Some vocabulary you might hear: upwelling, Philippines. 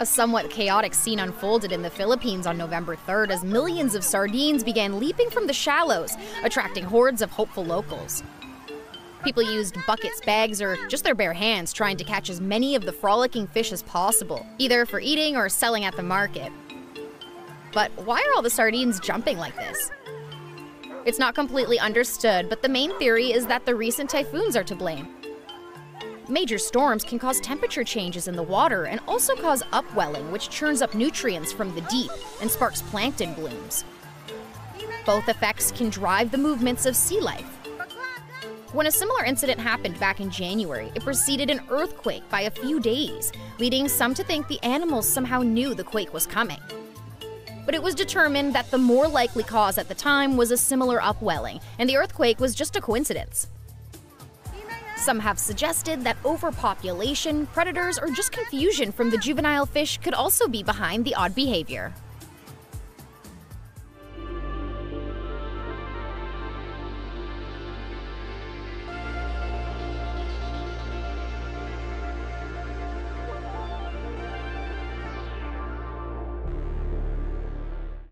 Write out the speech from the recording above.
A somewhat chaotic scene unfolded in the Philippines on November 3rd as millions of sardines began leaping from the shallows, attracting hordes of hopeful locals. People used buckets, bags, or just their bare hands trying to catch as many of the frolicking fish as possible, either for eating or selling at the market. But why are all the sardines jumping like this? It's not completely understood, but the main theory is that the recent typhoons are to blame. Major storms can cause temperature changes in the water and also cause upwelling, which churns up nutrients from the deep and sparks plankton blooms. Both effects can drive the movements of sea life. When a similar incident happened back in January, it preceded an earthquake by a few days, leading some to think the animals somehow knew the quake was coming. But it was determined that the more likely cause at the time was a similar upwelling, and the earthquake was just a coincidence. Some have suggested that overpopulation, predators, or just confusion from the juvenile fish could also be behind the odd behavior.